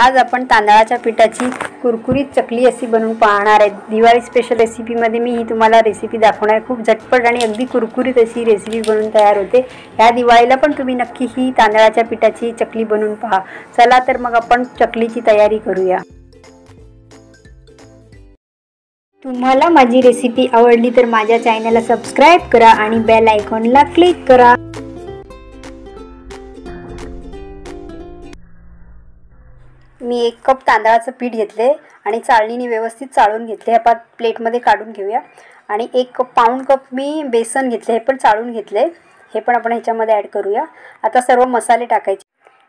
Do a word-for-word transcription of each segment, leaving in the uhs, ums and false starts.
आज आपण तांदळाच्या पिठाची कुरकुरीत चकली अशी बनवून पाहणार आहे। दिवाळी स्पेशल रेसिपीमध्ये मी ही तुम्हाला रेसिपी दाखवणार आहे। खूप झटपट आणि अगदी कुरकुरीत अशी रेसिपी बनवून तयार होते। या दिवाळीला पण तुम्ही नक्की ही तांदळाच्या पिठाची चकली बनवून पहा। चला तर मग आपण चकलीची तयारी करूया। तुम्हाला माझी रेसिपी आवडली तर माझ्या चॅनलला सबस्क्राइब करा आणि बेल आयकॉनला क्लिक करा। मी एक कप तांदळाचं पीठ घेतले आणि चाळणीने व्यवस्थित चाळून घेतले। हे आपण प्लेटमध्ये काढून घेऊया। आणि एक कप पाऊण कप मी बेसन घेतले, हे पण चाळून घेतले। हे पण आपण ह्याच्यामध्ये ॲड करूया। आता सर्व मसाले टाकायचे।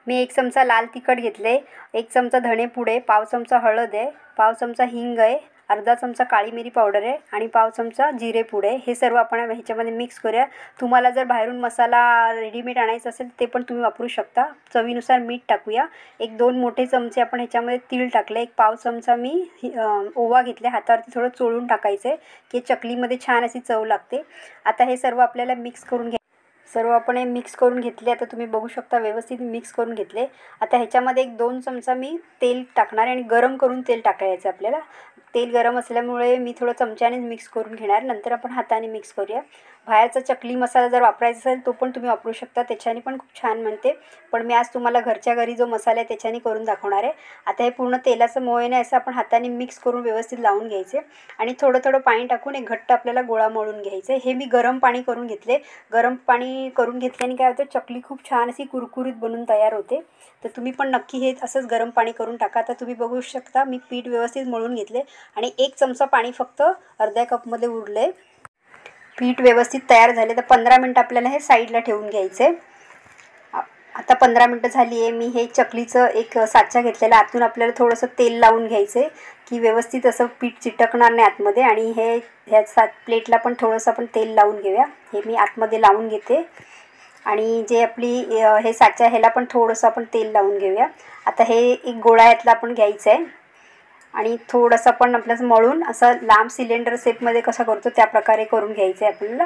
मी एक चमचा लाल तिखट घेतले, एक चमचा धणेपूड आहे, पाव चमचा हळद आहे, पाव चमचा हिंग आहे, अर्धा चमचा काळी मिरी पावडर आहे आणि पाव चमचा जिरेपूड आहे। हे सर्व आपण ह्याच्यामध्ये मिक्स करूया। तुम्हाला जर बाहेरून मसाला रेडीमेड आणायचा असेल ते पण तुम्ही वापरू शकता। चवीनुसार मीठ टाकूया। एक दोन मोठे चमचे आपण ह्याच्यामध्ये तीळ टाकले। एक पाव चमचा मी ओवा घेतले, हातावरती थोडं चोळून टाकायचं आहे की चकलीमध्ये छान अशी चव लागते। आता हे सर्व आपल्याला मिक्स करून घ्या। सर्व आपण हे मिक्स करून घेतले। आता तुम्ही बघू शकता व्यवस्थित मिक्स करून घेतले। आता ह्याच्यामध्ये एक दोन चमचा मी तेल टाकणार आणि गरम करून तेल टाकायचं आपल्याला। तेल गरम असल्यामुळे मी थोडं चमच्याने मिक्स करून घेणार, नंतर आपण हाताने मिक्स करूया। बाहेरचा चकली मसाला जर वापरायचा असेल तो पण तुम्ही वापरू शकता, त्याच्याने पण खूप छान बनते। पण मी आज तुम्हाला घरच्या घरी जो मसाला आहे त्याच्याने करून दाखवणार आहे। आता हे पूर्ण तेलाचं मोहन आहे असं आपण हाताने मिक्स करून व्यवस्थित लावून घ्यायचे आणि थोडं थोडं पाणी टाकून एक घट्ट आपल्याला गोळा मळून घ्यायचे। हे मी गरम पाणी करून घेतले। गरम पाणी करून घेतल्याने काय होतं, चकली खूप छान अशी कुरकुरीत बनून तयार होते। तर तुम्ही पण नक्की हे असंच गरम पाणी करून टाका। आता तुम्ही बघू शकता मी पीठ व्यवस्थित मळून घेतले आणि एक चमचा पाणी फक्त अर्ध्या कपमध्ये उरले। पीठ व्यवस्थित तयार झाले तर पंधरा मिनटं आपल्याला हे साईडला ठेवून घ्यायचे। आता पंधरा मिनटं झाली आहे। मी हे चकलीचं एक साचा घेतलेला, आतून आपल्याला थोडंसं तेल लावून घ्यायचं की व्यवस्थित असं पीठ चिटकणार नाही आतमध्ये। आणि हे ह्या सात प्लेटला पण थोडंसं आपण तेल लावून घेऊया। हे मी आतमध्ये लावून घेते आणि जे आपली हे साचा ह्याला पण थोडंसं आपण तेल लावून घेऊया। आता हे एक गोळा ह्यातला आपण घ्यायचं आहे आणि थोडंसं पण आपल्याला मळून असं लांब सिलेंडर शेपमध्ये कसा करतो त्या प्रकारे करून घ्यायचं आहे आपल्याला।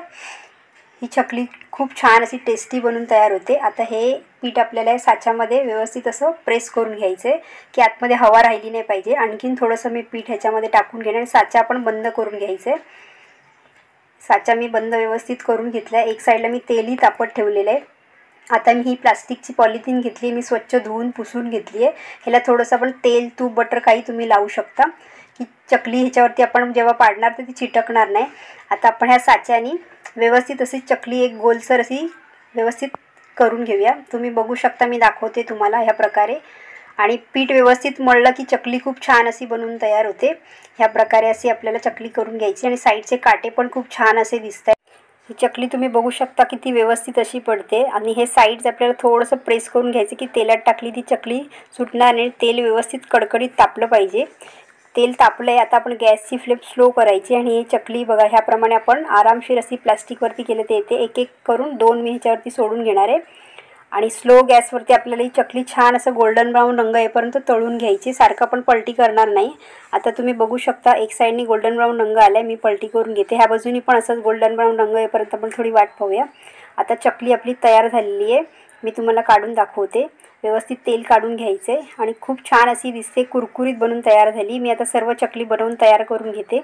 ही चकली खूप छान अशी टेस्टी बनून तयार होते। आता हे पीठ आपल्याला साच्यामध्ये व्यवस्थित असं प्रेस करून घ्यायचं आहे की आतमध्ये हवा राहिली नाही पाहिजे। आणखीन थोडंसं मी पीठ ह्याच्यामध्ये टाकून घेणार आणि साचा आपण बंद करून घ्यायचं आहे। साचा मी बंद व्यवस्थित करून घेतला आहे। एक साईडला मी तेलही तापत ठेवलेलं आहे। आता मी ही प्लास्टिकची पॉलिथिन घेतली, मी स्वच्छ धुवून पुसून घेतली आहे। ह्याला थोडंसं आपण तेल तूप बटर काही तुम्ही लावू शकता की चकली ह्याच्यावरती आपण जेव्हा पाडणार तर ती चिटकणार नाही। आता आपण ह्या साच्याने व्यवस्थित अशी चकली एक गोलसर अशी व्यवस्थित करून घेऊया। तुम्ही बघू शकता मी दाखवते तुम्हाला ह्या प्रकारे। आणि पीठ व्यवस्थित मळलं की चकली खूप छान अशी बनवून तयार होते। ह्या प्रकारे अशी आपल्याला चकली करून घ्यायची आणि साईडचे काटे पण खूप छान असे दिसत आहे। ही चकली तुम्ही बघू शकता किती व्यवस्थित अशी पडते। आणि हे साईड्स आपल्याला थोडंसं प्रेस करून घ्यायचं की तेलात टाकली ती चकली सुटणार नाही। तेल व्यवस्थित कडकडीत तापलं पाहिजे। तेल तापलं आहे, आता आपण गॅसची फ्लेम स्लो करायची आणि हे चकली बघा ह्याप्रमाणे आपण आरामशीर अशी प्लास्टिकवरती केलं ते येते। एक एक करून दोन मी ह्याच्यावरती सोडून घेणार आहे आणि स्लो गॅसवरती आपल्याला ही चकली छान असं गोल्डन ब्राऊन रंग येईपर्यंत तळून घ्यायची। सारखं पण पलटी करणार नाही। आता तुम्ही बघू शकता एक साईडनी गोल्डन ब्राऊन रंग आला आहे, मी पलटी करून घेते। ह्या बाजूनी पण असंच गोल्डन ब्राऊन रंग येईपर्यंत आपण थोडी वाट पाहूया। आता चकली आपली तयार झालेली आहे, मी तुम्हाला काढून दाखवते। व्यवस्थित तेल काढून घ्यायचं आहे आणि खूप छान अशी दिसते, कुरकुरीत बनवून तयार झाली। मी आता सर्व चकली बनवून तयार करून घेते।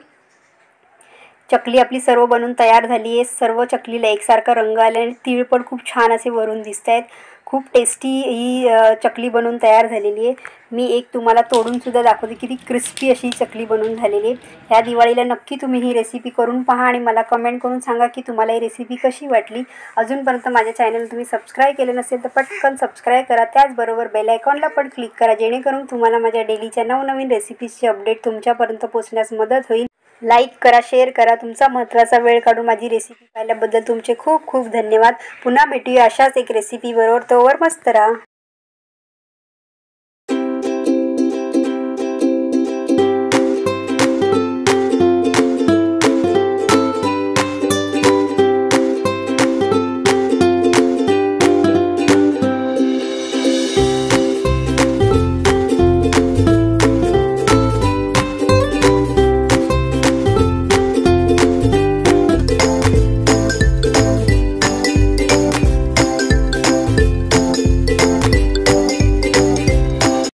चकली आपली सर्व बनवून तयार झाली आहे। सर्व चकलीला एकसारखा रंग आला आणि तीळ पण खूप छान असे वरून दिसत आहेत। खूप टेस्टी ही चकली बनवून तयार झालेली आहे। मी एक तुम्हाला तोडूनसुद्धा दाखवते किती क्रिस्पी अशी चकली बनवून झालेली आहे। ह्या दिवाळीला नक्की तुम्ही ही रेसिपी करून पहा आणि मला कमेंट करून सांगा की तुम्हाला ही रेसिपी कशी वाटली। अजूनपर्यंत माझ्या चॅनल तुम्ही सबस्क्राईब केले नसेल तर पटकन सबस्क्राईब करा। त्याचबरोबर बेल आयकॉनला पण क्लिक करा जेणेकरून तुम्हाला माझ्या डेलीच्या नवनवीन रेसिपीजची अपडेट तुमच्यापर्यंत पोहोचण्यास मदत होईल। लाईक करा, शेअर करा। तुमचा महत्त्वाचा वेळ काढून माझी रेसिपी पाहिल्याबद्दल तुमचे खूप खूप धन्यवाद। पुन्हा भेटूया अशाच एक रेसिपीबरोबर। तोवर मस्त रहा।